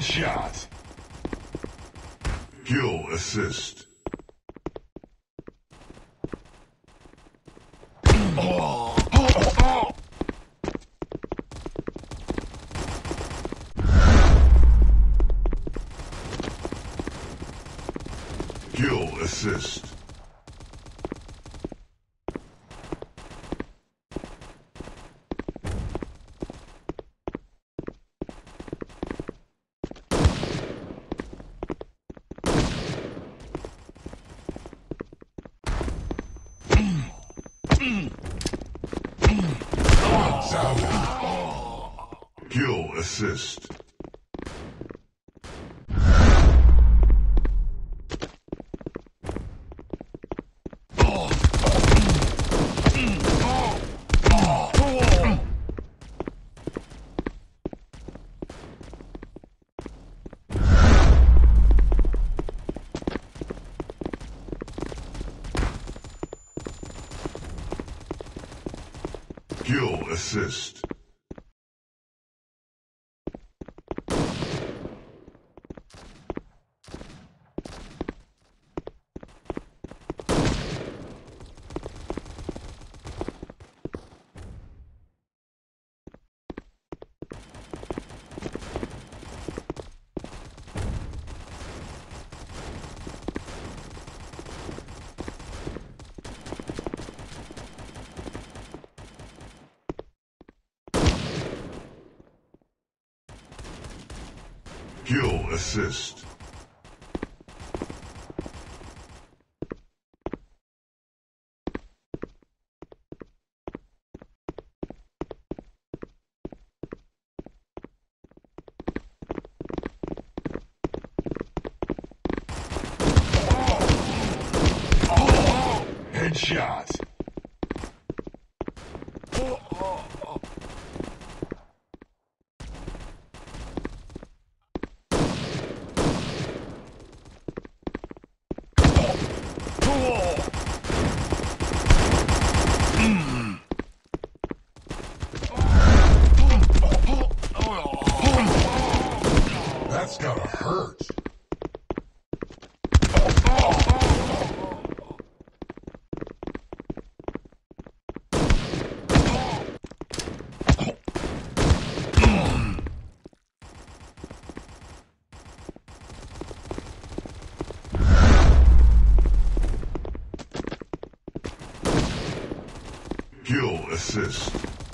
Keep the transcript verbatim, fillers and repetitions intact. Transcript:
Good shot. Kill assist. Oh. Oh, oh. Kill assist. Kill assist. Kill assist. Kill assist. Oh. Oh. Headshot. Oh. Oh. Oh. That's gotta hurt. Kill assist.